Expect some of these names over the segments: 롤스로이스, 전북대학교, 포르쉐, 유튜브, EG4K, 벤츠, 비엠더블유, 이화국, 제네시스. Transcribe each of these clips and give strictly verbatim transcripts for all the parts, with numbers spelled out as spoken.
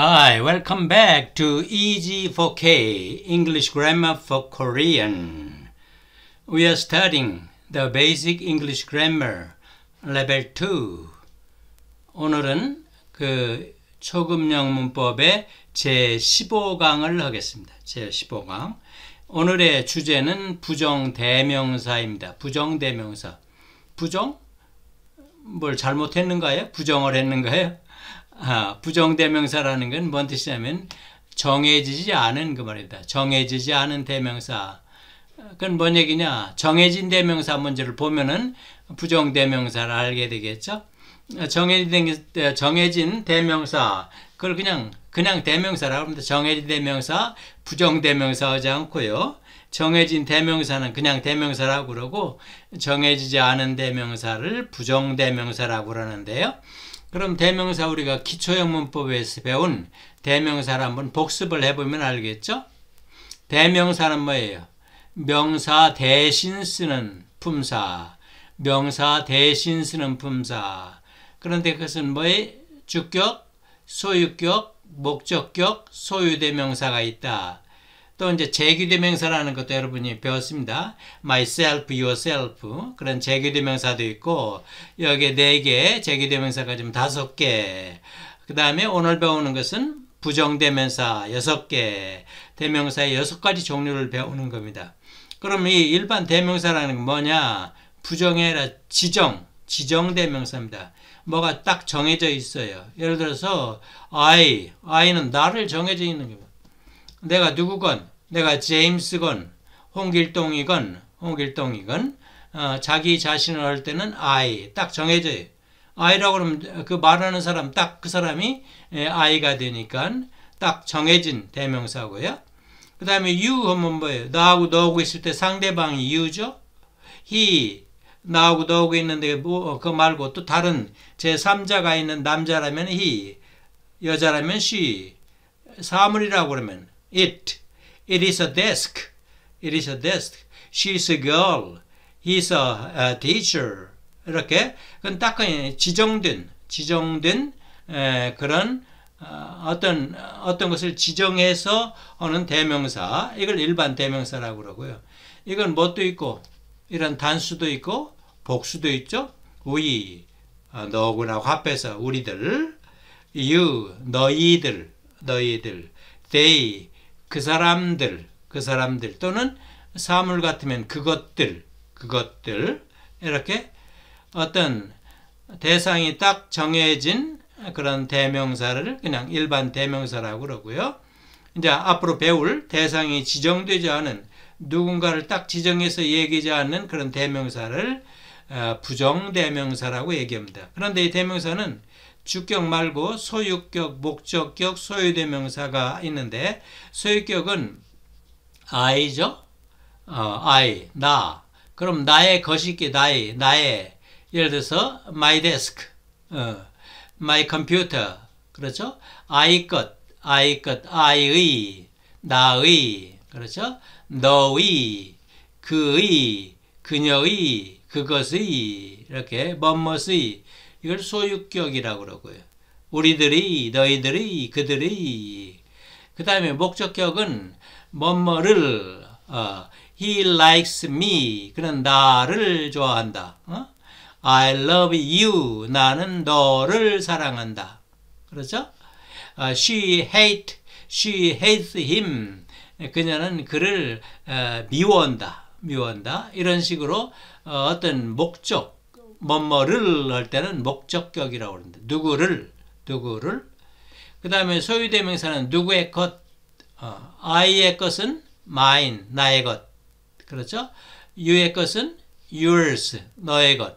Hi, welcome back to E G four K, English Grammar for Korean. We are studying the Basic English Grammar Level two. 오늘은 그 초급용 문법의 제십오 강을 하겠습니다. 제십오 강. 오늘의 주제는 부정대명사입니다. 부정대명사. 부정? 뭘 잘못했는가요? 부정을 했는가요? 아, 부정대명사라는 건 뭔 뜻이냐면 정해지지 않은 그 말이다. 정해지지 않은 대명사. 그건 뭔 얘기냐? 정해진 대명사 문제를 보면은 부정대명사를 알게 되겠죠. 정해진, 정해진 대명사. 그걸 그냥 그냥 대명사라고 합니다. 정해진 대명사, 부정대명사 하지 않고요. 정해진 대명사는 그냥 대명사라고 그러고 정해지지 않은 대명사를 부정대명사라고 그러는데요. 그럼 대명사 우리가 기초형 문법에서 배운 대명사를 한번 복습을 해보면 알겠죠? 대명사는 뭐예요? 명사 대신 쓰는 품사. 명사 대신 쓰는 품사. 그런데 그것은 뭐예요? 주격, 소유격, 목적격, 소유대명사가 있다. 또 이제 제기대명사라는 것도 여러분이 배웠습니다. myself, yourself 그런 제기대명사도 있고 여기에 네 개, 제기대명사가 지금 다섯 개. 그 다음에 오늘 배우는 것은 부정대명사 여섯 개, 대명사의 여섯 가지 종류를 배우는 겁니다. 그럼 이 일반 대명사라는 건 뭐냐? 부정이 아니라 지정, 지정대명사입니다. 뭐가 딱 정해져 있어요. 예를 들어서 I, I는 나를 정해져 있는 겁니다. 내가 누구건, 내가 제임스건, 홍길동이건, 홍길동이건, 어, 자기 자신을 할 때는 I, 딱 정해져요. I라고 하면 그 말하는 사람, 딱 그 사람이 I가 되니까 딱 정해진 대명사고요. 그 다음에 you 하면 뭐예요? 나하고 너하고 있을 때 상대방이 you죠? he, 나하고 너하고 있는데 뭐, 그거 말고 또 다른 제삼자가 있는 남자라면 he, 여자라면 she, 사물이라고 그러면 It, it is a desk, it is a desk, she's a girl, he's a, a teacher. 이렇게, 그건 딱 지정된, 지정된 에, 그런 어, 어떤, 어떤 것을 지정해서 하는 대명사. 이걸 일반 대명사라고 그러고요. 이건 뭣도 있고, 이런 단수도 있고, 복수도 있죠. We, 아, 너구나 합해서 우리들, you, 너희들, 너희들, they, 그 사람들, 그 사람들, 또는 사물 같으면 그것들, 그것들, 이렇게 어떤 대상이 딱 정해진 그런 대명사를 그냥 일반 대명사라고 그러고요. 이제 앞으로 배울 대상이 지정되지 않은, 누군가를 딱 지정해서 얘기하지 않는 그런 대명사를 부정대명사라고 얘기합니다. 그런데 이 대명사는 주격 말고 소유격, 목적격, 소유대명사가 있는데 소유격은 I죠. 어, I, 나. 그럼 나의 것이 있게 나의, 나의. 예를 들어서 my desk, 어, my computer. 그렇죠? I 것, I 것, I의, 나의. 그렇죠? 너의, 그의, 그녀의, 그것의. 이렇게 뭐뭐의. 이걸 소유격이라고 그러고요. 우리들이, 너희들이, 그들이. 그 다음에 목적격은 뭐뭐를, 어, he likes me, 그는 나를 좋아한다. 어? I love you, 나는 너를 사랑한다. 그렇죠? 어, she hate, she hates him, 그녀는 그를 어, 미워한다. 미워한다. 이런 식으로 어, 어떤 목적, 뭐뭐를 할 때는 목적격이라고 그러는데 누구를, 누구를. 그 다음에 소유대명사는 누구의 것, 어, I의 것은 mine, 나의 것. 그렇죠? You의 것은 yours, 너의 것.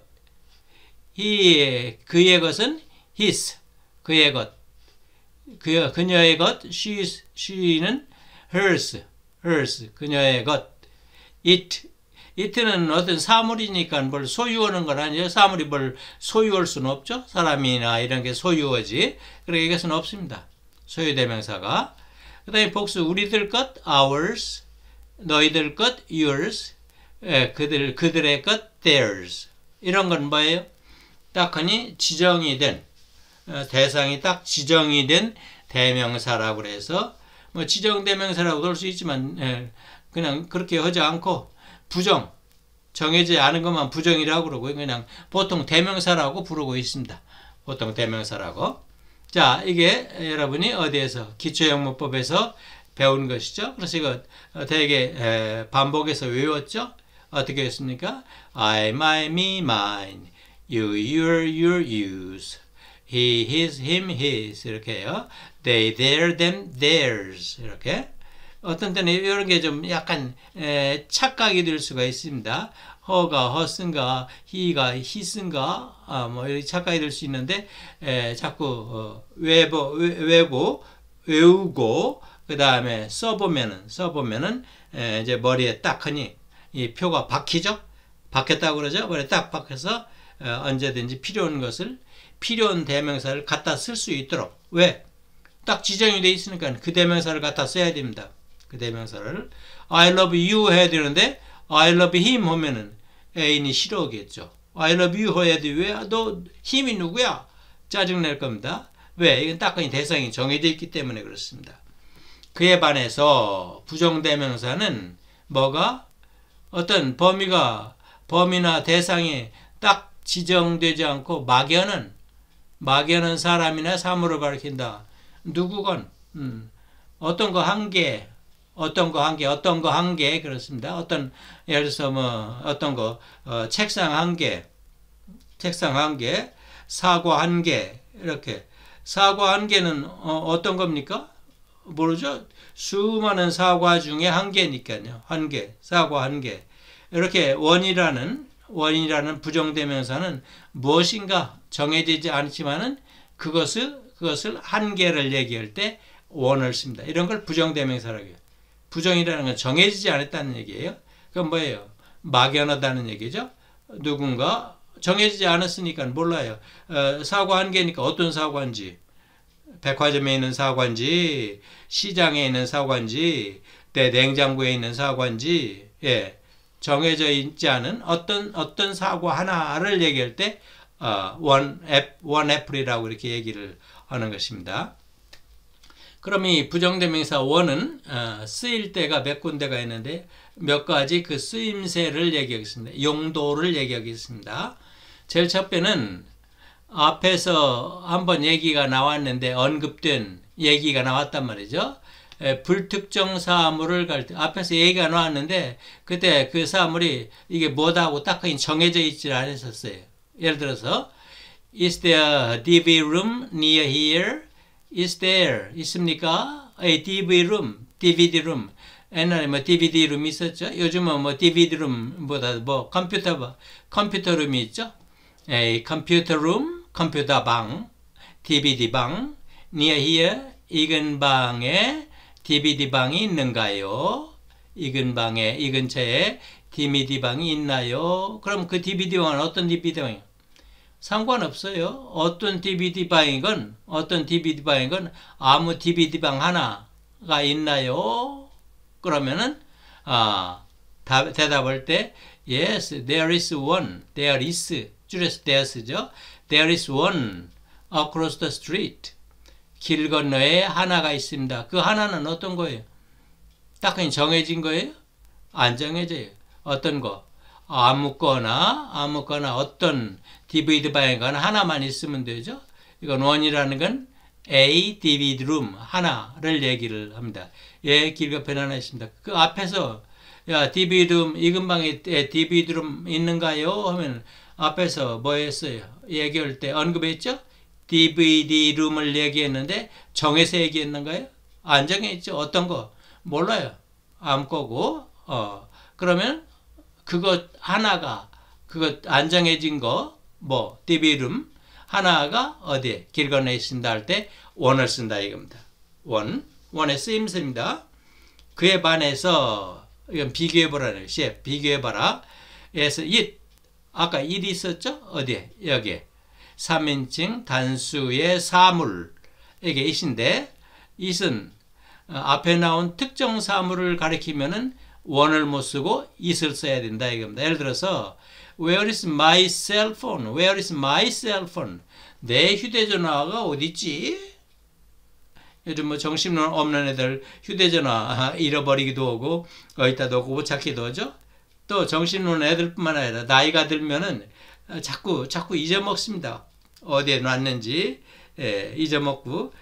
He, 그의 것은 his, 그의 것. 그, 그녀의 것, she's, she는 hers, hers, 그녀의 것. It, 이때는 어떤 사물이니까 뭘 소유하는 건 아니에요. 사물이 뭘 소유할 수는 없죠. 사람이나 이런 게 소유하지. 그러니까 이것은 없습니다. 소유대명사가. 그 다음에 복수 우리들 것, ours, 너희들 것, yours, 예, 그들, 그들의 것, theirs. 이런 건 뭐예요? 딱 하니 지정이 된, 대상이 딱 지정이 된 대명사라고 해서 뭐 지정대명사라고도 할 수 있지만 예, 그냥 그렇게 하지 않고 부정, 정해지지 않은 것만 부정이라고 그러고 그냥 보통 대명사라고 부르고 있습니다. 보통 대명사라고. 자, 이게 여러분이 어디에서 기초형문법에서 배운 것이죠. 그래서 이거 되게 반복해서 외웠죠. 어떻게 했습니까? I, my, me, mine, you, your, your, yours, he, his, him, his 이렇게 해요. they, their, them, theirs 이렇게. 어떤 때는 이런 게 좀 약간 에, 착각이 될 수가 있습니다. 허가 허슨가 히가 히슨가 아, 뭐 이렇게 착각이 될 수 있는데 에, 자꾸 어, 외보, 외, 외고 외우고 그 다음에 써보면은 써보면은 에, 이제 머리에 딱 하니 이 표가 박히죠. 박혔다고 그러죠. 머리에 딱 박혀서 에, 언제든지 필요한 것을 필요한 대명사를 갖다 쓸 수 있도록 왜? 딱 지정이 돼 있으니까 그 대명사를 갖다 써야 됩니다. 그 대명사를 I love you 해야 되는데 I love him 하면은 애인이 싫어하겠죠. I love you 해야 돼. 왜? 너 힘이 누구야? 짜증낼 겁니다. 왜? 이건 딱 대상이 정해져 있기 때문에 그렇습니다. 그에 반해서 부정대명사는 뭐가? 어떤 범위가 범위나 대상이 딱 지정되지 않고 막연한 막연한 사람이나 사물을 가리킨다. 누구건 음, 어떤 거 한 개, 어떤 거 한 개, 어떤 거 한 개, 그렇습니다. 어떤, 예를 들어서, 뭐, 어떤 거, 어, 책상 한 개, 책상 한 개, 사과 한 개, 이렇게. 사과 한 개는, 어, 어떤 겁니까? 모르죠? 수많은 사과 중에 한 개니까요. 한 개, 사과 한 개. 이렇게 원이라는, 원이라는 부정대명사는 무엇인가 정해지지 않지만은 그것을, 그것을 한 개를 얘기할 때 원을 씁니다. 이런 걸 부정대명사라고 해요. 부정이라는 건 정해지지 않았다는 얘기예요. 그건 뭐예요? 막연하다는 얘기죠. 누군가 정해지지 않았으니까 몰라요. 어, 사과 한 개니까 어떤 사과인지, 백화점에 있는 사과인지, 시장에 있는 사과인지, 내 냉장고에 있는 사과인지, 예, 정해져 있지 않은 어떤 어떤 사과 하나를 얘기할 때 어, 원 애플, 원 애플이라고 이렇게 얘기를 하는 것입니다. 그럼 이 부정대명사 원은 어, 쓰일 때가 몇 군데가 있는데 몇 가지 그 쓰임새를 얘기하겠습니다. 용도를 얘기하겠습니다. 제일 첫 번째는 앞에서 한번 얘기가 나왔는데 언급된 얘기가 나왔단 말이죠. 에, 불특정 사물을 갈 때 앞에서 얘기가 나왔는데 그때 그 사물이 이게 뭐다고 딱 정해져 있지 않았었어요. 예를 들어서 Is there a 디비 room near here? Is there, 있습니까? A 디비 room, 디비디 room. 옛날에 뭐 디비디 room 있었죠? 요즘은 뭐 디비디 room보다 뭐 컴퓨터, 컴퓨터 room이 있죠? A 컴퓨터 room, 컴퓨터 방, 디비디 방, near here, 이근 방에 디비디 방이 있는가요? 이근 방에, 이 근처에 디비디 방이 있나요? 그럼 그 디비디 방은 어떤 디비디 방이에요? 상관없어요. 어떤 디비디방이건, 어떤 디비디방이건, 아무 디비디방 하나가 있나요? 그러면은, 아, 답, 대답할 때, yes, there is one, there is, 줄여서 there's죠. There is one across the street. 길 건너에 하나가 있습니다. 그 하나는 어떤 거예요? 딱히 정해진 거예요? 안 정해져요. 어떤 거? 아무거나, 아무거나 어떤 디비디 방이거나 하나만 있으면 되죠. 이건 원이라는 건 A 디비디 room 하나를 얘기를 합니다. 예, 길가편 하나 있습니다. 그 앞에서 야 디비디 room 이 근방에 디비디 room 있는가요? 하면 앞에서 뭐 했어요? 얘기할 때 언급했죠. 디비디 room을 얘기했는데 정해서 얘기했는가요? 안 정해있죠. 어떤 거 몰라요. 아무 거고 어 그러면 그것 하나가 그것 안 정해진 거 뭐 디비룸 하나가 어디에 길 건너에 있습니다 할 때 원을 쓴다 이겁니다. 원 원의 쓰임새입니다. 그에 반해서 이건 비교해보라는 것이에요. 비교해봐라. 그래서 it 아까 it 있었죠? 어디에? 여기에 삼인칭 단수의 사물 이게 it인데 it은 앞에 나온 특정 사물을 가리키면은 원을 못 쓰고 it을 써야 된다 이겁니다. 예를 들어서 Where is my cell phone? Where is my cell phone? 내 휴대전화가 어디 있지? 요즘 뭐 정신론 없는 애들 휴대전화 잃어버리기도 하고 어디다도 하고 못 찾기도 하죠. 또 정신론 애들뿐만 아니라 나이가 들면은 자꾸 자꾸 잊어먹습니다. 어디에 놨는지 예, 잊어먹고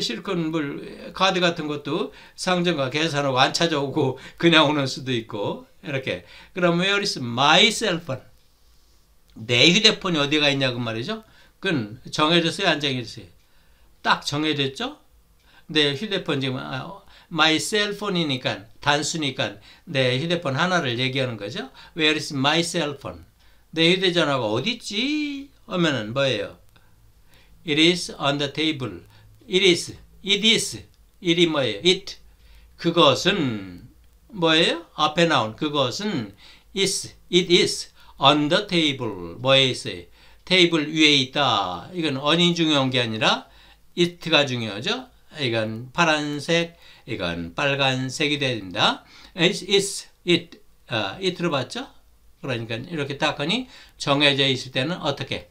실컷 물 카드 같은 것도 상점과 계산하고 안 찾아오고 그냥 오는 수도 있고 이렇게. 그럼 where is my cell phone? 내 휴대폰이 어디가 있냐고 말이죠. 그건 정해졌어요, 안 정해졌어요? 딱 정해졌죠. 내 휴대폰 지금 아, my cell phone이니까 단수니까 내 휴대폰 하나를 얘기하는 거죠. Where is my cell phone? 내 휴대전화가 어디 있지? 하면은 뭐예요? It is on the table. It is. It is. It이 뭐예요? It. 그것은 뭐예요? 앞에 나온 그것은 is. It is on the table. 뭐에 있어요? 테이블 위에 있다. 이건 on이 중요한 게 아니라 it가 중요하죠. 이건 파란색, 이건 빨간색이 돼야 된다. It's, it's it. 어, it로 봤죠? 그러니까 이렇게 딱 하니 정해져 있을 때는 어떻게?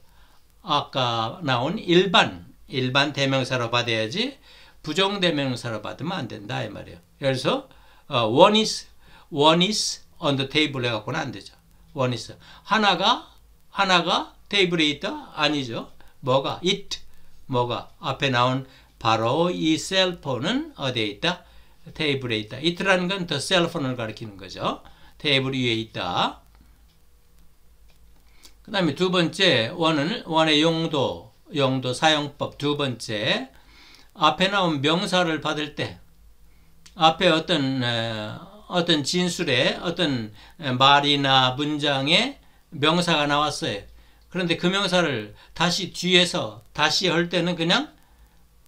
아까 나온 일반, 일반 대명사로 받아야지 부정대명사로 받으면 안 된다 이 말이에요. 그래서 어, one is, one is on the table 해갖고는 안 되죠. one is. 하나가, 하나가 테이블에 있다? 아니죠. 뭐가? it. 뭐가? 앞에 나온 바로 이 셀폰은 어디에 있다? 테이블에 있다. it라는 건 더 셀폰을 가리키는 거죠. 테이블 위에 있다. 그 다음에 두 번째, 원은, 원의 용도, 용도 사용법. 두 번째, 앞에 나온 명사를 받을 때, 앞에 어떤, 어떤 진술에, 어떤 말이나 문장에 명사가 나왔어요. 그런데 그 명사를 다시 뒤에서 다시 할 때는 그냥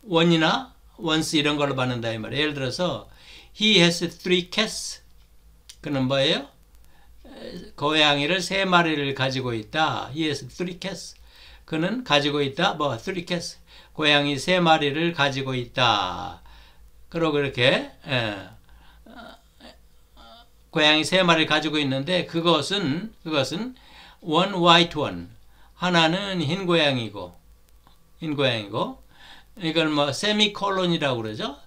원이나 once 이런 걸로 받는다 이 말이에요. 예를 들어서 he has three cats. 그는 뭐예요? 고양이를 세 마리를 가지고 있다. he has three cats. 그는 가지고 있다. 뭐 three cats. 고양이 세 마리를 가지고 있다. 그러고 이렇게 예. 고양이 세 마리를 가지고 있는데 그것은 그것은 one white one. 하나는 흰 고양이고 흰 고양이고 이걸 뭐 세미콜론이라고 그러죠.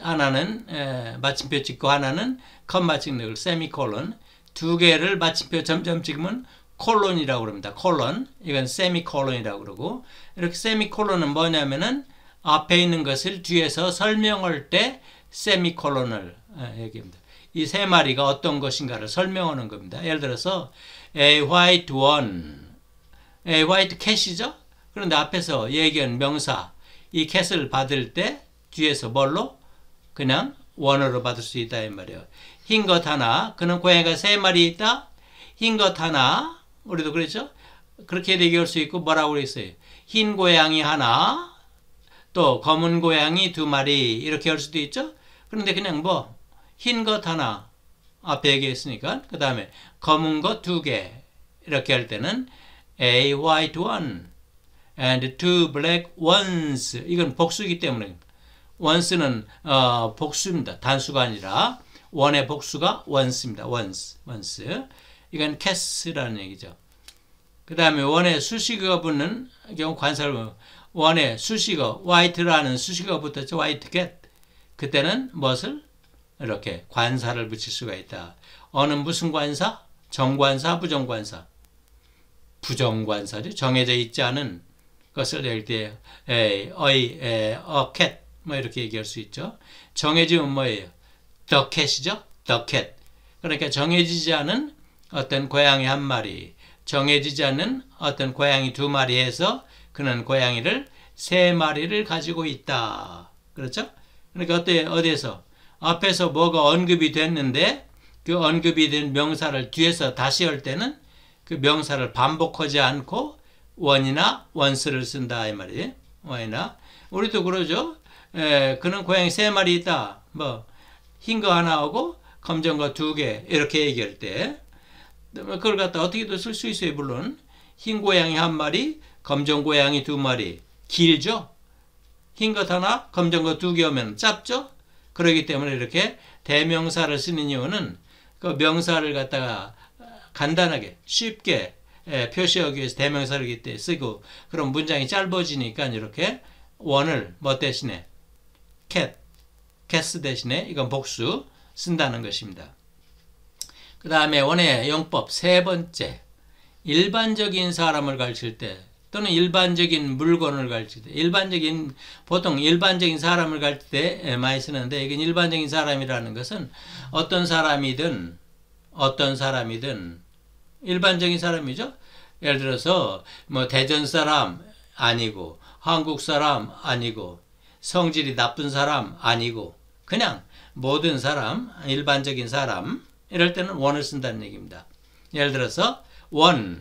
하나는 에, 마침표 찍고 하나는 컴마 찍는 걸 세미콜론. 두 개를 마침표 점점 찍으면 콜론이라고 그럽니다. 콜론. 이건 세미콜론이라고 그러고 이렇게 세미콜론은 뭐냐면은 앞에 있는 것을 뒤에서 설명할 때 세미콜론을 에, 얘기합니다. 이 세 마리가 어떤 것인가를 설명하는 겁니다. 예를 들어서 a white one, a white cat이죠. 그런데 앞에서 얘기한 명사 이 cat을 받을 때 뒤에서 뭘로? 그냥 one으로 받을 수 있다 이 말이에요. 흰 것 하나, 그는 고양이가 세 마리 있다. 흰 것 하나, 우리도 그랬죠. 그렇게 얘기할 수 있고 뭐라고 그랬어요? 흰 고양이 하나, 또 검은 고양이 두 마리 이렇게 할 수도 있죠. 그런데 그냥 뭐 흰 것 하나 앞에 얘기했으니까 그 다음에 검은 것 두 개 이렇게 할 때는 a white one and two black ones. 이건 복수이기 때문에 ones는 어, 복수입니다. 단수가 아니라 one의 복수가 ones입니다. ones, ones. 이건 cats라는 얘기죠. 그 다음에 one의 수식어가 붙는 경우 관사를 one의 수식어 white라는 수식어가 붙었죠. white cat. 그때는 무엇을? 이렇게 관사를 붙일 수가 있다. 어는 무슨 관사? 정관사, 부정관사. 부정관사죠. 정해져 있지 않은 것을 얘기할 때 에이, 어이, 에이, 어, 캣 뭐 이렇게 얘기할 수 있죠. 정해지면 뭐예요? 더 캣이죠. 더 캣. 그러니까 정해지지 않은 어떤 고양이 한 마리, 정해지지 않은 어떤 고양이 두 마리에서 그는 고양이를 세 마리를 가지고 있다. 그렇죠? 그러니까 어때, 어디에서? 앞에서 뭐가 언급이 됐는데 그 언급이 된 명사를 뒤에서 다시 할 때는 그 명사를 반복하지 않고 원이나 원스를 쓴다 이 말이에요. 원이나 우리도 그러죠. 에, 그는 고양이 세 마리 있다. 뭐 흰 거 하나하고 검정 거 두 개 이렇게 얘기할 때 그걸 갖다 어떻게든 쓸 수 있어요. 물론 흰 고양이 한 마리, 검정 고양이 두 마리 길죠. 흰 것 하나, 검정 거 두 개 하면 짧죠. 그러기 때문에 이렇게 대명사를 쓰는 이유는 그 명사를 갖다가 간단하게 쉽게 표시하기 위해서 대명사를 이때 쓰고 그럼 문장이 짧아지니까 이렇게 원을 뭐 대신에 cat, cats 대신에 이건 복수 쓴다는 것입니다. 그 다음에 원의 용법 세 번째, 일반적인 사람을 가르칠 때 또는 일반적인 물건을 가르칠 때, 일반적인, 보통 일반적인 사람을 가르칠 때 많이 쓰는데, 이건 일반적인 사람이라는 것은 어떤 사람이든 어떤 사람이든 일반적인 사람이죠. 예를 들어서 뭐 대전 사람 아니고 한국 사람 아니고 성질이 나쁜 사람 아니고 그냥 모든 사람, 일반적인 사람, 이럴 때는 one을 쓴다는 얘기입니다. 예를 들어서 one,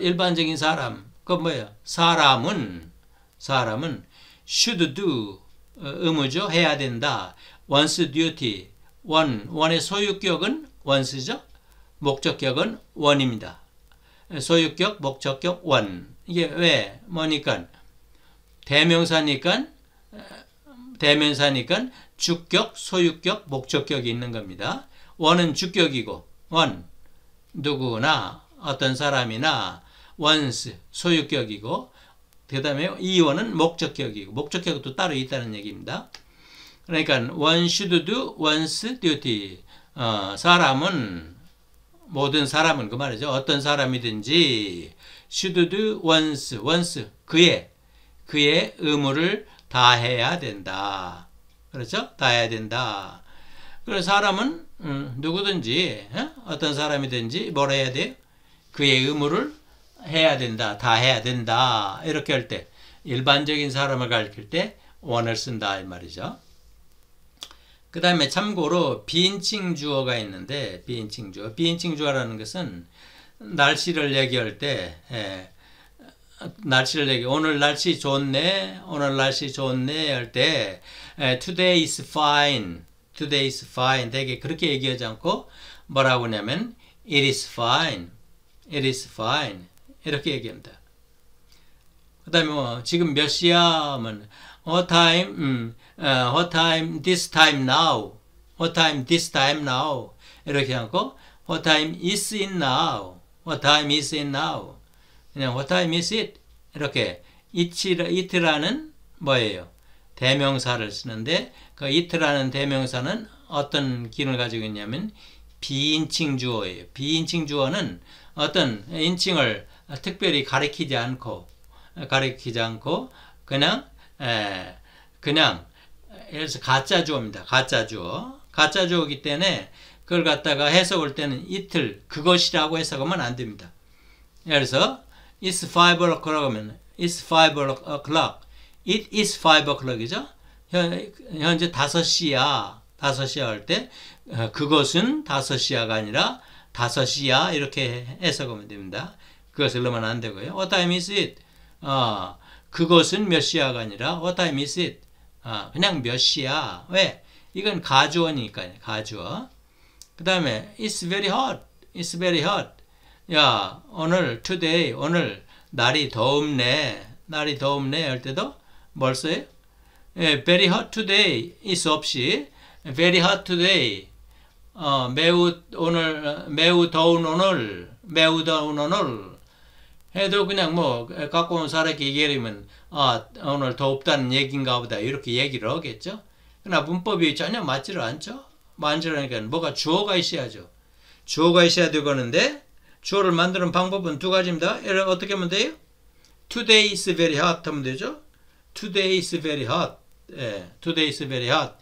일반적인 사람, 그건 뭐예요? 사람은, 사람은 should do, 의무죠. 해야 된다. one's duty, one, one의 소유격은 one's죠. 목적격은 one입니다. 소유격, 목적격, one. 이게 왜? 뭐니까? 대명사니까, 대명사니까 주격, 소유격, 목적격이 있는 겁니다. one은 주격이고, one, 누구나, 어떤 사람이나, one's, 소유격이고, 그 다음에 이 one은 목적격이고, 목적격도 따로 있다는 얘기입니다. 그러니까, one should do one's duty. 어, 사람은, 모든 사람은 그 말이죠. 어떤 사람이든지 should do once, once 그의 그의 의무를 다 해야 된다. 그렇죠? 다 해야 된다. 그래서 사람은 음, 누구든지 어? 어떤 사람이든지 뭘 해야 돼요? 그의 의무를 해야 된다. 다 해야 된다. 이렇게 할 때 일반적인 사람을 가리킬 때 one을 쓴다 이 말이죠. 그 다음에 참고로 비인칭 주어가 있는데, 비인칭 주어. 비인칭 주어라는 것은 날씨를 얘기할 때, 예, 날씨를 얘기, 오늘 날씨 좋네, 오늘 날씨 좋네 할 때, 예, today is fine, today is fine. 되게 그렇게 얘기하지 않고 뭐라고 하냐면, it is fine, it is fine. 이렇게 얘기합니다. 그 다음에 뭐, 지금 몇 시야 하면, what time, 음, uh, what time, this time now, what time, this time now, 이렇게 하고, what time is it now, what time is it now, 그냥 what time is it, 이렇게, it라는 뭐예요? 대명사를 쓰는데, 그 it라는 대명사는 어떤 기능을 가지고 있냐면, 비인칭 주어예요. 비인칭 주어는 어떤 인칭을 특별히 가리키지 않고, 가리키지 않고, 그냥, 에, 그냥, 예를 들어서 가짜 주어입니다. 가짜 주어. 가짜 주어이기 때문에 그걸 갖다가 해석할 때는 이틀, 그것이라고 해석하면 안 됩니다. 예를 들어서, it's five o'clock 하면, it's five o'clock. it is five o'clock이죠. 현재 다섯 시야. 다섯 시야 할 때, 그것은 다섯 시야가 아니라 다섯 시야. 이렇게 해석하면 됩니다. 그것을 넣으면 안 되고요. What time is it? 어, 그것은 몇 시야가 아니라 what time is it? 아, 그냥 몇 시야. 왜? 이건 가주어니까요. 가주어. 그 다음에 it's very hot. it's very hot. 야, 오늘 today, 오늘 날이 덥네. 날이 덥네 할 때도 뭘 써요? 예, very hot today. is 없이 very hot today. 어, 매우 오늘, 매우 더운 오늘, 매우 더운 오늘. 해도 그냥 뭐 갖고 온 사람에게 얘기하면 아 오늘 더웁다는 얘기인가 보다 이렇게 얘기를 하겠죠. 그러나 문법이 전혀 맞지를 않죠. 맞지를 않으니까 뭐가 주어가 있어야죠. 주어가 있어야 되는데 주어를 만드는 방법은 두 가지입니다. 예를 어떻게 하면 돼요? Today is very hot 하면 되죠. Today is very hot. 예, Today is very hot.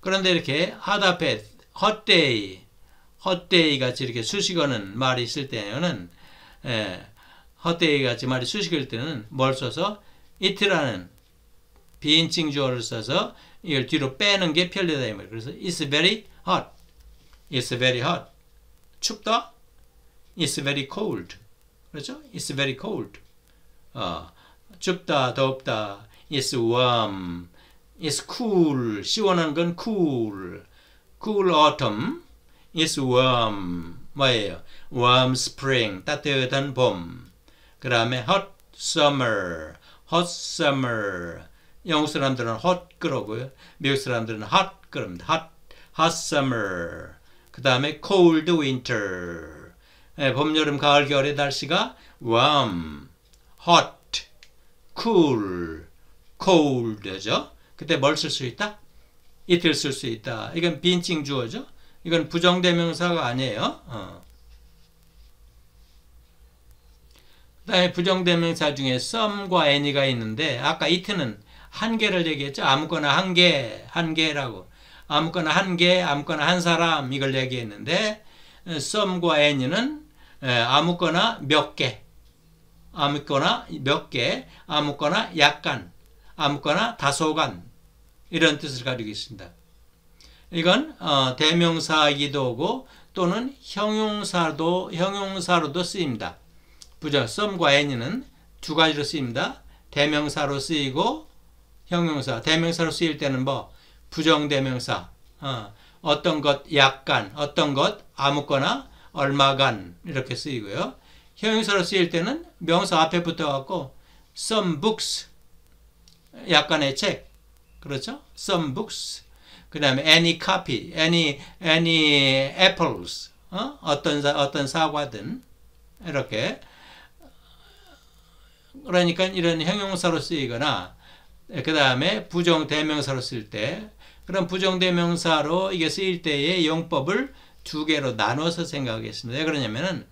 그런데 이렇게 hot 앞에 hot day, hot day 같이 이렇게 수식어는 말이 있을 때는 예, 헛되이 같이 말이 수식일 때는 뭘 써서 it라는 비인칭 주어를 써서 이걸 뒤로 빼는 게 편리하다 이 말이에요. 그래서 it's very hot, it's very hot, 춥다, it's very cold, 그렇죠? it's very cold, 어, 춥다, 덥다, it's warm, it's cool, 시원한 건 cool, cool autumn, it's warm, 뭐예요? warm spring, 따뜻한 봄. 그 다음에 hot summer, hot summer. 영국 사람들은 hot 그러고요. 미국 사람들은 hot 그럽니다. hot, hot summer. 그 다음에 cold winter. 예, 봄, 여름, 가을, 겨울의 날씨가 warm, hot, cool, cold죠. 그때 뭘 쓸 수 있다? 이틀 쓸 수 있다. 이건 빈칭 주어죠. 이건 부정대명사가 아니에요. 어. 그 다음에 부정대명사 중에 some과 any가 있는데, 아까 it는 한 개를 얘기했죠. 아무거나 한 개, 한 개라고. 아무거나 한 개, 아무거나 한 사람, 이걸 얘기했는데, some과 any는 아무거나 몇 개, 아무거나 몇 개, 아무거나 약간, 아무거나 다소간, 이런 뜻을 가지고 있습니다. 이건 어, 대명사이기도 하고 또는 형용사도, 형용사로도 쓰입니다. 부정, some과 any는 두 가지로 쓰입니다. 대명사로 쓰이고 형용사. 대명사로 쓰일 때는 뭐 부정대명사, 어, 어떤 것 약간, 어떤 것 아무거나, 얼마간, 이렇게 쓰이고요. 형용사로 쓰일 때는 명사 앞에 붙어갖고 some books, 약간의 책, 그렇죠? some books. 그 다음에 any copy, any any apples, 어? 어떤 사, 어떤 사과든, 이렇게. 그러니까 이런 형용사로 쓰이거나, 그 다음에 부정대명사로 쓸 때, 그럼 부정대명사로 이게 쓰일 때의 용법을 두 개로 나눠서 생각하겠습니다. 왜 그러냐면은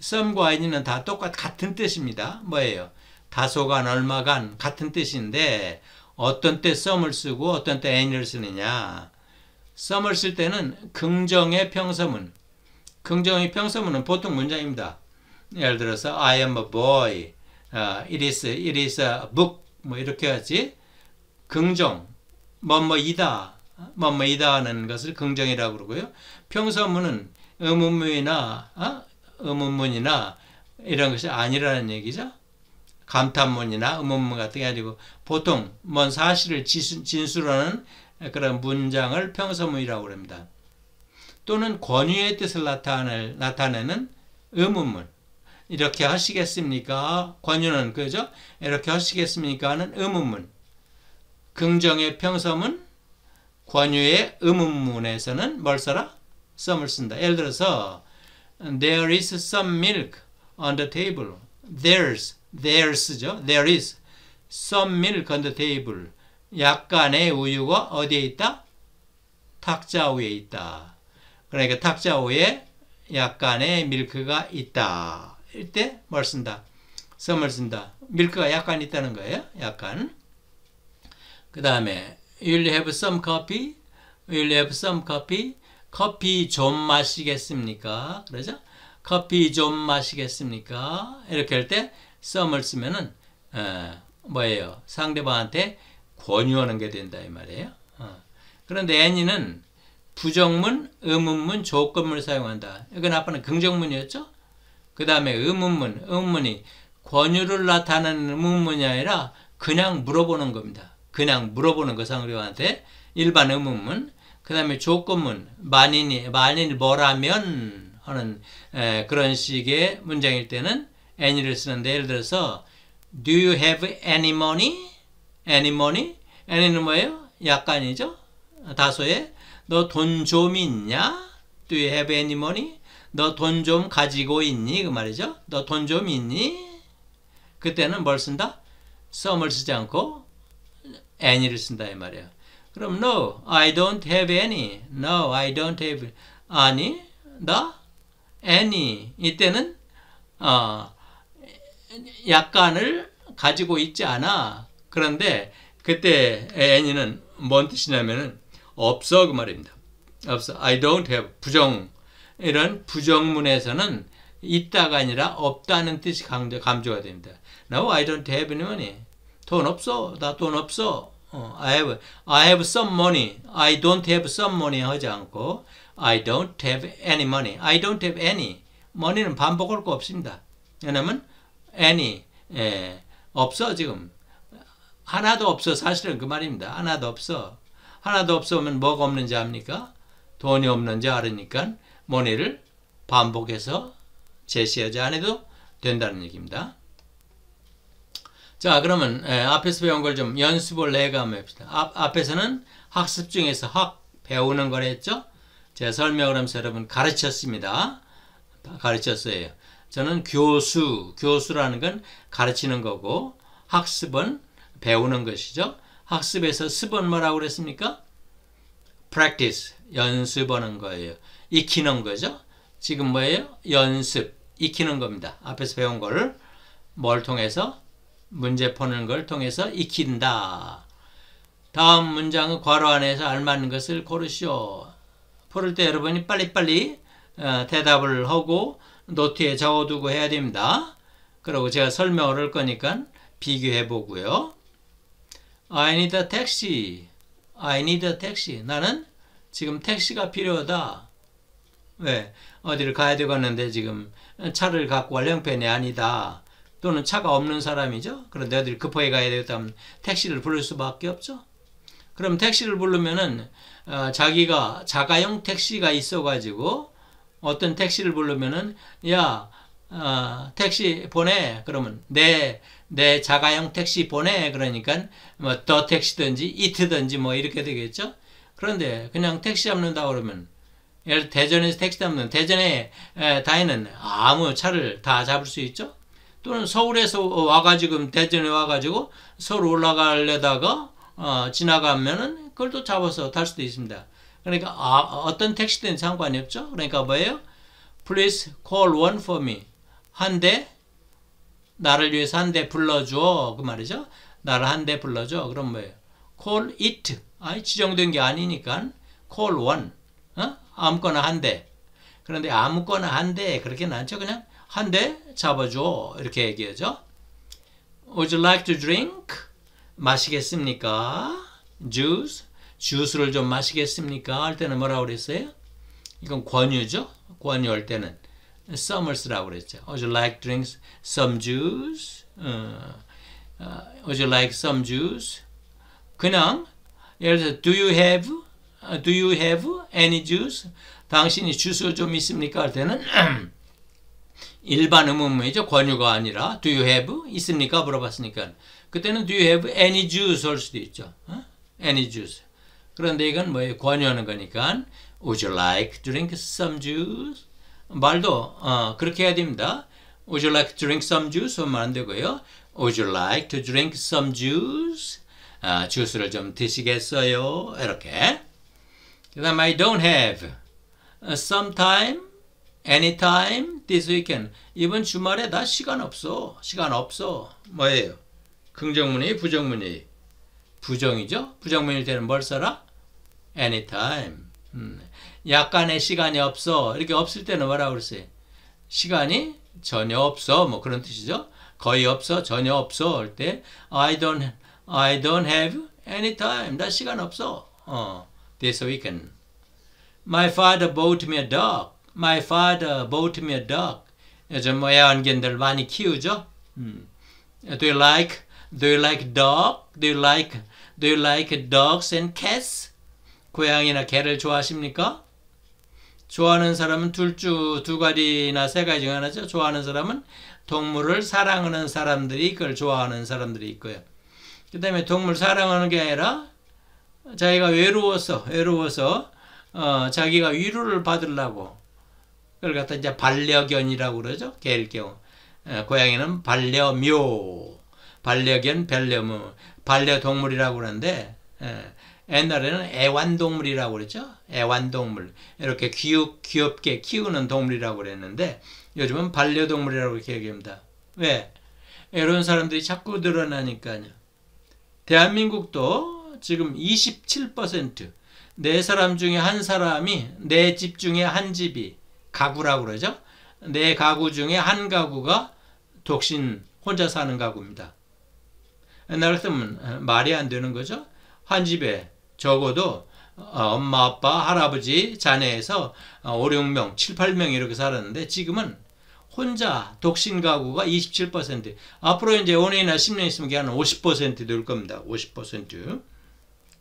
some과 any는 다 똑같 같은 뜻입니다. 뭐예요? 다소간, 얼마간 같은 뜻인데 어떤 때 some을 쓰고 어떤 때 any를 쓰느냐. some을 쓸 때는 긍정의 평서문. 긍정의 평서문은 보통 문장입니다. 예를 들어서 I am a boy, uh, it is, it is a book, 뭐 이렇게 하지. 긍정, 뭐뭐이다, 뭐뭐이다 하는 것을 긍정이라고 그러고요. 평서문은 의문문이나 어? 의문문이나 이런 것이 아니라는 얘기죠. 감탄문이나 의문문 같은 게 아니고 보통 뭔 사실을 진술하는 그런 문장을 평서문이라고 그럽니다. 또는 권유의 뜻을 나타낼, 나타내는 의문문. 이렇게 하시겠습니까? 권유는 그죠? 이렇게 하시겠습니까? 하는 의문문. 긍정의 평서문, 권유의 의문문에서는 뭘 써라? some을 쓴다. 예를 들어서 there is some milk on the table. there's, there's죠. there is some milk on the table. 약간의 우유가 어디에 있다? 탁자 위에 있다. 그러니까 탁자 위에 약간의 밀크가 있다. 이때 뭘 쓴다? some을 쓴다. 밀크가 약간 있다는 거예요. 약간. 그 다음에 You'll have some coffee. You'll have some coffee. 커피 좀 마시겠습니까? 그러죠? 커피 좀 마시겠습니까? 이렇게 할 때 some을 쓰면은 어, 뭐예요? 상대방한테 권유하는 게 된다 이 말이에요. 어. 그런데 any는 부정문, 의문문, 조건문을 사용한다. 이건 아까는 긍정문이었죠? 그 다음에 의문문, 의문문이 권유를 나타내는 의문문이 아니라 그냥 물어보는 겁니다. 그냥 물어보는 거, 상대방한테. 일반 의문문. 그 다음에 조건문, 만인이, 만일 뭐라면 하는 에, 그런 식의 문장일 때는 any를 쓰는데, 예를 들어서 do you have any money? any money? any는 뭐예요? 약간이죠? 다소의. 너 돈 좀 있냐? do you have any money? 너 돈 좀 가지고 있니? 그 말이죠. 너 돈 좀 있니? 그때는 뭘 쓴다? some을 쓰지 않고 any를 쓴다 이 말이야. 그럼 no, I don't have any. no, I don't have 아니, 나 any. 이때는 어, 약간을 가지고 있지 않아. 그런데 그때 any는 뭔 뜻이냐면은 없어 그 말입니다. 없어. I don't have 부정. 이런 부정문에서는 있다가 아니라 없다는 뜻이 강조, 감조가 됩니다. no, I don't have any money. 돈 없어. 나 돈 없어. 어, I have, I have some money. I don't have some money 하지 않고 I don't have any money. I don't have any. money는 반복할 거 없습니다. 왜냐면 any, 예, 없어 지금. 하나도 없어. 사실은 그 말입니다. 하나도 없어. 하나도 없으면 뭐가 없는지 압니까? 돈이 없는지 알으니까 money를 반복해서 제시하지 않아도 된다는 얘기입니다. 자, 그러면 에, 앞에서 배운 걸 좀 연습을 해가며 합시다. 앞, 앞에서는 학습 중에서 학, 배우는 걸 했죠? 제가 설명을 하면서 여러분 가르쳤습니다. 가르쳤어요. 저는 교수, 교수라는 건 가르치는 거고 학습은 배우는 것이죠. 학습에서 습은 뭐라고 그랬습니까? practice, 연습하는 거예요. 익히는 거죠. 지금 뭐예요? 연습, 익히는 겁니다. 앞에서 배운 걸 뭘 통해서? 문제 푸는 걸 통해서 익힌다. 다음 문장은 괄호 안에서 알맞는 것을 고르시오. 풀을 때 여러분이 빨리빨리 대답을 하고 노트에 적어두고 해야 됩니다. 그리고 제가 설명을 할 거니까 비교해 보고요. I need a taxi. I need a taxi. 나는 지금 택시가 필요하다. 왜? 어디를 가야 되겠는데 지금 차를 갖고 갈 형편이 아니다. 또는 차가 없는 사람이죠. 그런데 어디를 급하게 가야 되겠다면 택시를 부를 수밖에 없죠. 그럼 택시를 부르면은 어, 자기가 자가용 택시가 있어가지고 어떤 택시를 부르면은 야 어, 택시 보내. 그러면 내, 내 자가용 택시 보내. 그러니까 뭐 더 택시든지 이트든지 뭐 이렇게 되겠죠. 그런데 그냥 택시 잡는다 그러면 예를 대전에서 택시 잡는 대전에 에, 다니는 아무 차를 다 잡을 수 있죠. 또는 서울에서 와가지고 대전에 와가지고 서울 올라가려다가 어, 지나가면은 그걸 또 잡아서 탈 수도 있습니다. 그러니까 아, 어떤 택시든 상관이 없죠. 그러니까 뭐예요? Please call one for me. 한 대 나를 위해서 한 대 불러줘. 그 말이죠. 나를 한 대 불러줘. 그럼 뭐예요? Call it. 아니 지정된 게 아니니까 call one. 어? 아무거나 한 대. 그런데 아무거나 한 대 그렇게 나죠. 그냥 한 대 잡아줘. 이렇게 얘기하죠. Would you like to drink? 마시겠습니까? Juice? 주스를 좀 마시겠습니까? 할 때는 뭐라고 그랬어요? 이건 권유죠. 권유할 때는 some을 쓰라고 그랬죠. Would you like to drink some juice? 어, 어, would you like some juice? 그냥 예를 들어 Do you have? Do you have any juice? 당신이 주스 좀 있습니까? 할 때는 일반 의문문이죠. 권유가 아니라 Do you have? 있습니까? 물어봤으니까 그때는 Do you have any juice? 할 수도 있죠. 어? Any juice. 그런데 이건 뭐예요? 권유하는 거니까 Would you like to drink some juice? 말도 어, 그렇게 해야 됩니다. Would you like to drink some juice? 하면 안 되고요. Would you like to drink some juice? 아, 주스를 좀 드시겠어요? 이렇게 그 다음 I don't have sometime anytime, this weekend. 이번 주말에 나 시간 없어. 시간 없어. 뭐예요? 긍정문이, 부정문이. 부정이죠? 부정문일 때는 뭘 써라? anytime. 음. 약간의 시간이 없어. 이렇게 없을 때는 뭐라고 그랬어요? 시간이 전혀 없어. 뭐 그런 뜻이죠? 거의 없어. 전혀 없어. 할 때, I don't, I don't have any time. 나 시간 없어. 어, this weekend. My father bought me a dog. My father bought me a dog. 요즘 뭐 애완견들 많이 키우죠? 음. Do you like, do you like dog? Do you like, do you like dogs and cats? 고양이나 개를 좋아하십니까? 좋아하는 사람은 둘 중 두 가지나 세 가지 중 하나죠. 좋아하는 사람은 동물을 사랑하는 사람들이 그걸 좋아하는 사람들이 있고요. 그 다음에 동물 사랑하는 게 아니라 자기가 외로워서, 외로워서 어, 자기가 위로를 받으려고 그걸 갖다 이제 반려견이라고 그러죠. 개일 경우. 에, 고양이는 반려묘, 반려견, 반려묘, 반려동물이라고 그러는데 에, 옛날에는 애완동물이라고 그랬죠. 애완동물. 이렇게 귀엽, 귀엽게 키우는 동물이라고 그랬는데 요즘은 반려동물이라고 이렇게 얘기합니다. 왜? 이런 사람들이 자꾸 늘어나니까요. 대한민국도 지금 이십칠 퍼센트 네 사람 중에 한 사람이 네 집 중에 한 집이 가구라고 그러죠. 네 가구 중에 한 가구가 독신 혼자 사는 가구입니다. 옛날 같으면 말이 안 되는 거죠. 한 집에 적어도 엄마, 아빠, 할아버지, 자녀에서 오, 육 명, 칠, 팔 명 이렇게 살았는데 지금은 혼자 독신 가구가 이십칠 퍼센트. 앞으로 이제 오 년이나 십 년 있으면 그게 한 오십 퍼센트 될 겁니다. 오십 퍼센트.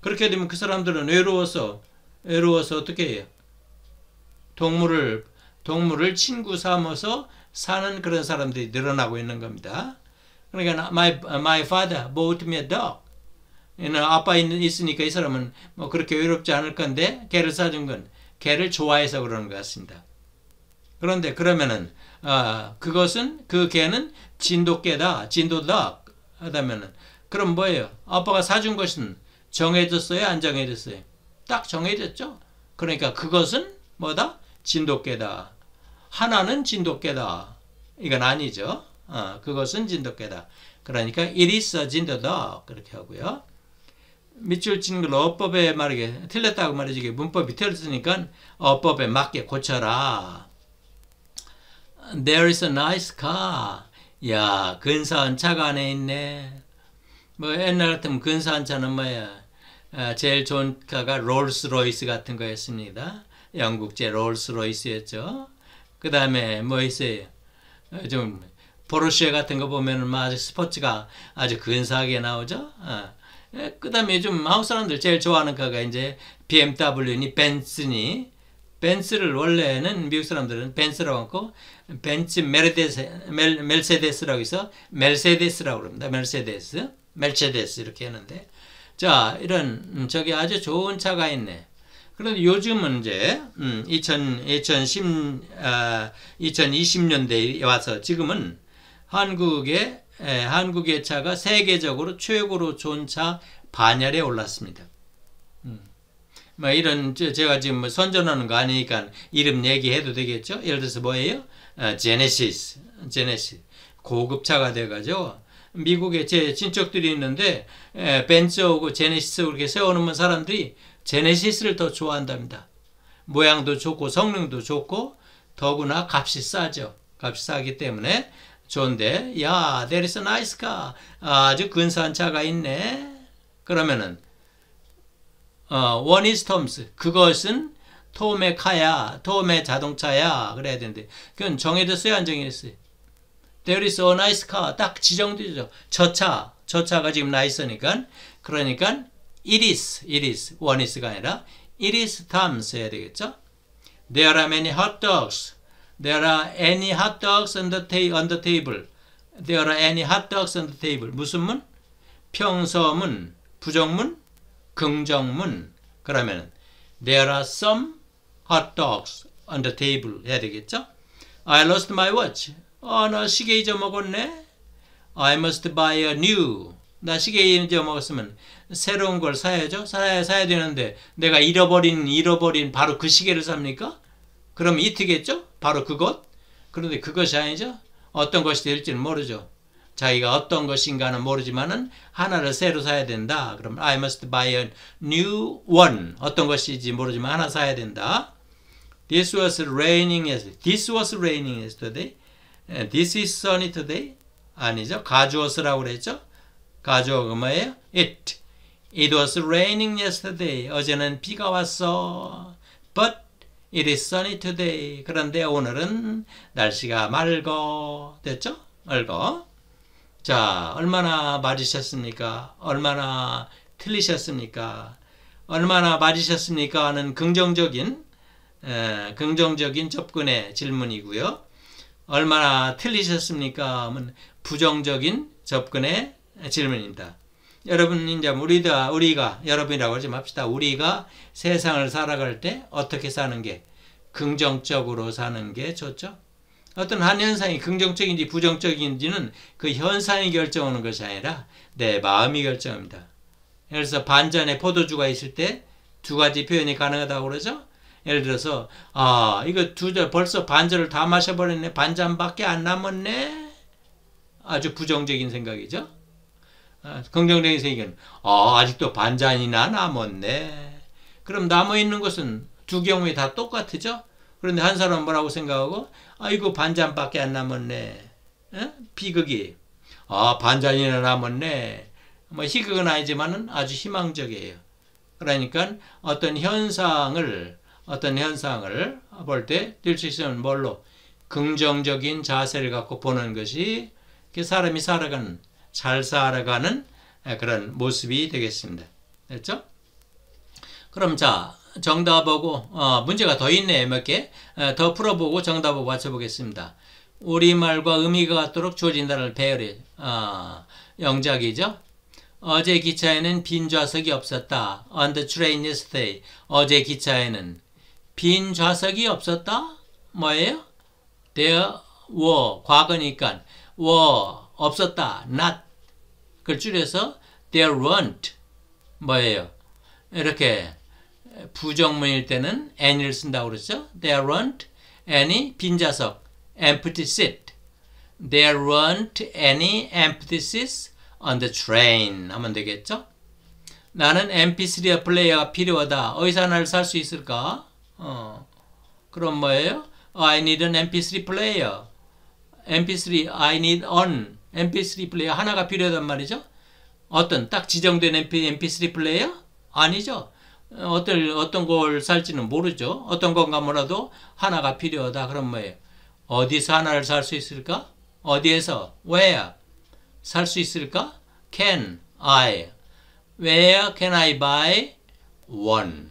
그렇게 되면 그 사람들은 외로워서 외로워서 어떻게 해요? 동물을 동물을 친구 삼아서 사는 그런 사람들이 늘어나고 있는 겁니다. 그러니까 my my father bought me a dog. 아빠 있으니까 이 사람은 뭐 그렇게 외롭지 않을 건데 개를 사준 건 개를 좋아해서 그러는 것 같습니다. 그런데 그러면은 아, 그것은 그 개는 진돗개다, 진도다 하다면은 그럼 뭐예요? 아빠가 사준 것은 정해졌어요, 안 정해졌어요? 딱 정해졌죠. 그러니까 그것은 뭐다? 진돗개다. 하나는 진돗개다. 이건 아니죠. 어, 그것은 진돗개다. 그러니까 it is a 진돗개 그렇게 하고요. 밑줄 치는 걸로 어법에 말하게 틀렸다고 말해주게 문법이 틀렸으니까 어법에 맞게 고쳐라. There is a nice car. 야, 근사한 차가 안에 있네. 뭐 옛날 같으면 근사한 차는 뭐야? 아, 제일 좋은 차가 롤스로이스 같은 거였습니다. 영국제 롤스로이스였죠. 그 다음에 뭐 있어요? 좀 포르쉐 같은 거 보면은 아주 스포츠가 아주 근사하게 나오죠. 아. 그 다음에 요즘 한국 사람들 제일 좋아하는 카가 이제 비엠더블유니 벤츠니, 벤츠를 원래는 미국 사람들은 벤츠라고 하고 벤츠 메르데스, 멜, 멜세데스라고 해서 멜세데스라고 그럽니다. 멜세데스, 멜체데스 이렇게 하는데, 자 이런 저기 아주 좋은 차가 있네. 그런데 요즘은 이제 음, 이천이십 년대에 와서 지금은 한국의 예, 한국의 차가 세계적으로 최고로 좋은 차 반열에 올랐습니다. 음. 뭐 이런 제가 지금 뭐 선전하는 거 아니니까 이름 얘기해도 되겠죠? 예를 들어서 뭐예요? 아, 제네시스, 제네시스 고급차가 돼가지고 미국에 제 친척들이 있는데 예, 벤츠하고 제네시스 이렇게 세워놓은 사람들이 제네시스를 더 좋아한답니다. 모양도 좋고 성능도 좋고 더구나 값이 싸죠. 값이 싸기 때문에. 좋은데, 야, there is a nice car. 아주 근사한 차가 있네. 그러면은, 어, one is Tom's. 그것은 톰의 카야, 톰의 자동차야. 그래야 되는데, 그건 정해졌어요, 안 정해졌어요? There is a nice car. 딱 지정되죠. 저 차, 저 차가 지금 나이스니까. 그러니까, it is, it is. one is가 아니라, it is Tom's 해야 되겠죠? There are many hot dogs. There are any hot dogs on the, ta on the table. There are any hot dogs on the table. 무슨 문? 평서문, 부정문, 긍정문. 그러면 there are some hot dogs on the table 해야 되겠죠? I lost my watch. 아, 나 시계 잊어먹었네. I must buy a new. 나 시계 잊어먹었으면 새로운 걸 사야죠. 사야, 사야 되는데 내가 잃어버린 잃어버린 바로 그 시계를 삽니까? 그럼 이트겠죠? 바로 그것? 그런데 그것이 아니죠? 어떤 것이 될지는 모르죠. 자기가 어떤 것인가는 모르지만은 하나를 새로 사야 된다. 그럼 I must buy a new one. 어떤 것이지 모르지만 하나 사야 된다. This was raining yesterday. This was raining yesterday. This is sunny today. 아니죠? 가져왔으라고 그랬죠? 가져오고 뭐예요? It. It was raining yesterday. 어제는 비가 왔어. But It is sunny today. 그런데 오늘은 날씨가 맑어. 됐죠? 맑어. 자, 얼마나 맞으셨습니까? 얼마나 틀리셨습니까? 얼마나 맞으셨습니까? 하는 긍정적인, 에, 긍정적인 접근의 질문이고요. 얼마나 틀리셨습니까? 하면 부정적인 접근의 질문입니다. 여러분, 이제, 우리가, 우리가, 여러분이라고 하지 맙시다. 우리가 세상을 살아갈 때 어떻게 사는 게, 긍정적으로 사는 게 좋죠? 어떤 한 현상이 긍정적인지 부정적인지는 그 현상이 결정하는 것이 아니라 내 마음이 결정합니다. 예를 들어서 반잔에 포도주가 있을 때 두 가지 표현이 가능하다고 그러죠? 예를 들어서, 아, 이거 두 잔, 벌써 반잔을 다 마셔버렸네. 반잔밖에 안 남았네. 아주 부정적인 생각이죠? 아, 긍정적인 생각은 아, 아직도 반잔이나 남았네. 그럼 남아있는 것은 두 경우에 다 똑같죠. 그런데 한 사람은 뭐라고 생각하고 아이고 반잔밖에 안 남았네. 에? 비극이 아 반잔이나 남았네. 뭐 희극은 아니지만은 아주 희망적이에요. 그러니까 어떤 현상을 어떤 현상을 볼 때 될 수 있으면 뭘로 긍정적인 자세를 갖고 보는 것이 사람이 살아가는 잘 살아가는 그런 모습이 되겠습니다. 됐죠? 그럼 자 정답하고 어, 문제가 더 있네. 몇 개 더 풀어보고 정답하고 맞춰보겠습니다. 우리말과 의미가 같도록 주어진 단어를 배열해. 어, 영작이죠. 어제 기차에는 빈 좌석이 없었다. On the train yesterday. 어제 기차에는 빈 좌석이 없었다? 뭐예요? There were. 과거니까 were. 없었다. not. 그걸 줄여서 there weren't. 뭐예요? 이렇게 부정문일 때는 any를 쓴다고 그랬죠. There weren't any 빈좌석, empty seat. There weren't any empty seats on the train 하면 되겠죠. 나는 엠피쓰리 플레이어가 필요하다. 어디서 하나를 살 수 있을까? 어. 그럼 뭐예요? I need an 엠피쓰리 player. 엠피쓰리, I need an 엠피쓰리 플레이어 하나가 필요하단 말이죠. 어떤 딱 지정된 엠피쓰리 플레이어? 아니죠. 어떤 어떤 걸 살지는 모르죠. 어떤 건가 뭐라도 하나가 필요하다. 그럼 뭐예요? 어디서 하나를 살 수 있을까? 어디에서? Where? 살 수 있을까? Can I? Where can I buy one?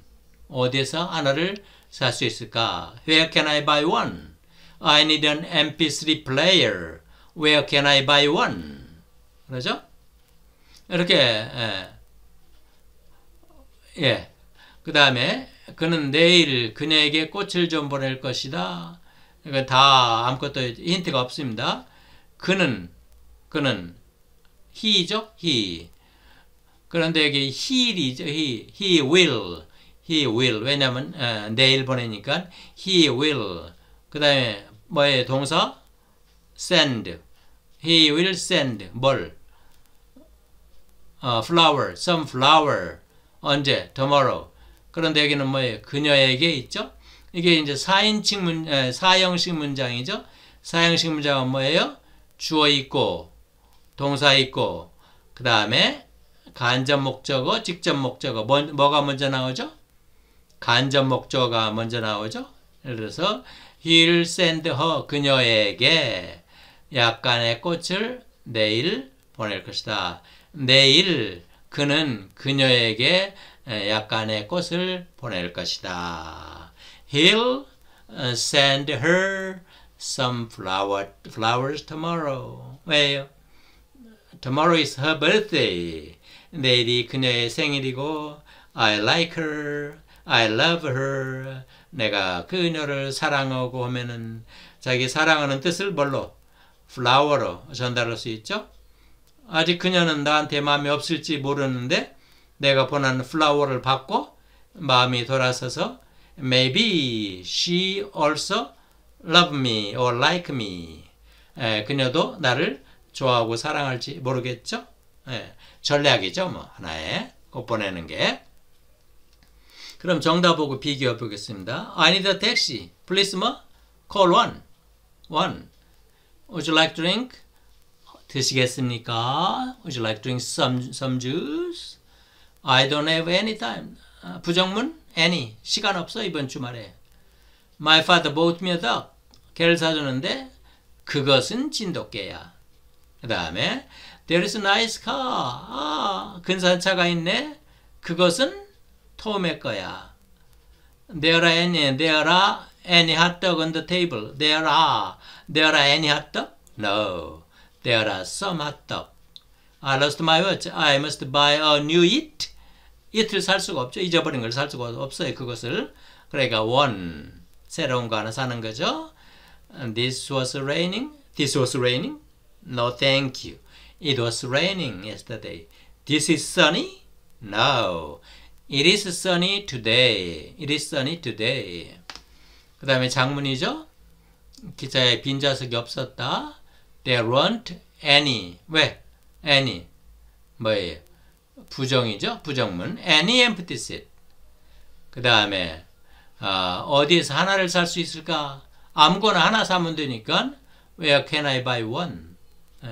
어디에서 하나를 살 수 있을까? Where can I buy one? I need an 엠피쓰리 player. Where can I buy one? 그러죠? 이렇게 예. 예. 그 다음에 그는 내일 그녀에게 꽃을 좀 보낼 것이다. 이거 다 아무것도 힌트가 없습니다. 그는 그는 he죠. he. 그런데 여기 he이죠. he he will. he will. 왜냐면 어, 내일 보내니까 he will. 그다음에 뭐의 동사 send. he will send 뭘? 어, flower. some flower. 언제? tomorrow. 그런데 여기는 뭐예요? 그녀에게 있죠? 이게 이제 사인칭 문, 에, 사형식 문장이죠? 사형식 문장은 뭐예요? 주어 있고, 동사 있고, 그 다음에 간접 목적어, 직접 목적어. 뭐, 뭐가 먼저 나오죠? 간접 목적어가 먼저 나오죠? 예를 들어서, he'll send her, 그녀에게 약간의 꽃을 내일 보낼 것이다. 내일, 그는 그녀에게 약간의 꽃을 보낼 것이다. He'll send her some flower, flowers tomorrow. 왜요? Tomorrow is her birthday. 내일이 그녀의 생일이고 I like her, I love her. 내가 그녀를 사랑하고 하면은 자기 사랑하는 뜻을 뭘로? flower로 전달할 수 있죠? 아직 그녀는 나한테 마음이 없을지 모르는데 내가 보낸 플라워를 받고 마음이 돌아서서 maybe she also love me or like me. 에, 그녀도 나를 좋아하고 사랑할지 모르겠죠? 에, 전략이죠. 뭐 하나의 꽃 보내는 게. 그럼 정답 보고 비교해 보겠습니다. I need a taxi. Please 뭐? Call one. one. Would you like drink? 드시겠습니까? Would you like to drink some, some juice? I don't have any time. 부정문? Any. 시간 없어, 이번 주말에. My father bought me a dog. 개를 사주는데 그것은 진돗개야. 그 다음에 There is a nice car. 아, 근사한 차가 있네. 그것은 톰의 거야. There are any, there are any hot dog on the table. There are, there are any hot dog? No. There are some hot dog. I lost my watch. I must buy a new it. it을 살 수가 없죠. 잊어버린 걸 살 수가 없어요. 그것을. 그러니까 one. 새로운 거 하나 사는 거죠. And this was raining. This was raining. No, thank you. It was raining yesterday. This is sunny. No. It is sunny today. It is sunny today. 그 다음에 장문이죠. 기차에 빈 좌석이 없었다. There weren't any. 왜? any. 뭐예요? 부정이죠? 부정문. any empty seat. 그 다음에 어, 어디에서 하나를 살 수 있을까? 아무거나 하나 사면 되니까 Where can I buy one? 에.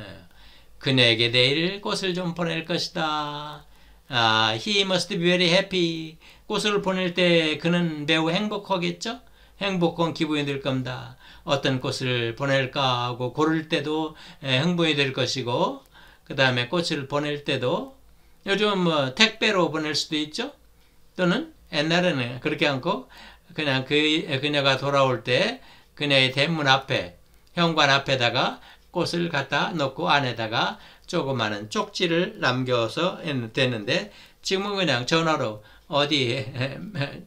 그녀에게 내일 꽃을 좀 보낼 것이다. 아, he must be very happy. 꽃을 보낼 때 그는 매우 행복하겠죠? 행복한 기분이 들 겁니다. 어떤 꽃을 보낼까 하고 고를 때도 흥분이 될 것이고 그 다음에 꽃을 보낼 때도 요즘은 뭐 택배로 보낼 수도 있죠. 또는 옛날에는 그렇게 않고 그냥 그, 그녀가 돌아올 때 그녀의 대문 앞에 현관 앞에다가 꽃을 갖다 놓고 안에다가 조그마한 쪽지를 남겨서 됐는데 지금은 그냥 전화로 어디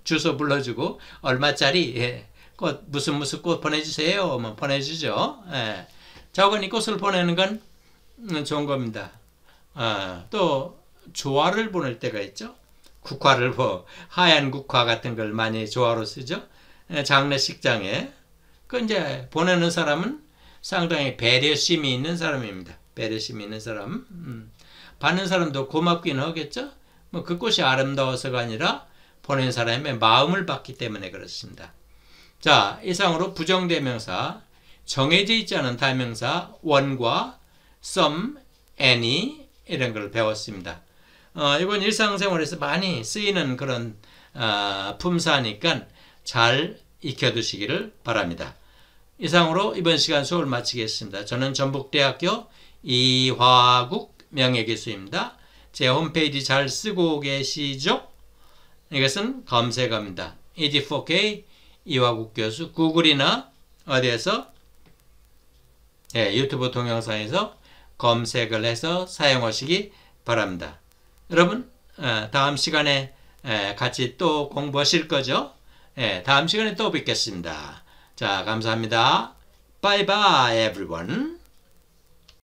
주소 불러주고 얼마짜리 꽃 무슨 무슨 꽃 보내주세요. 뭐 보내주죠. 예. 적은이 꽃을 보내는 건 좋은 겁니다. 아, 또 조화를 보낼 때가 있죠. 국화를 뭐 하얀 국화 같은 걸 많이 조화로 쓰죠. 장례식장에 그 이제 보내는 사람은 상당히 배려심이 있는 사람입니다. 배려심이 있는 사람. 음. 받는 사람도 고맙긴 하겠죠. 뭐 그 꽃이 아름다워서가 아니라 보낸 사람의 마음을 받기 때문에 그렇습니다. 자, 이상으로 부정대명사, 정해져 있지 않은 대명사 one과 some, any 이런 걸 배웠습니다. 어, 이건 일상생활에서 많이 쓰이는 그런 어, 품사니까 잘 익혀두시기를 바랍니다. 이상으로 이번 시간 수업을 마치겠습니다. 저는 전북대학교 이화국 명예교수입니다. 제 홈페이지 잘 쓰고 계시죠? 이것은 검색어입니다. 이지 포 케이 이화국 교수, 구글이나 어디에서 예, 유튜브 동영상에서 검색을 해서 사용하시기 바랍니다. 여러분 다음 시간에 같이 또 공부하실 거죠? 예, 다음 시간에 또 뵙겠습니다. 자, 감사합니다. Bye bye everyone.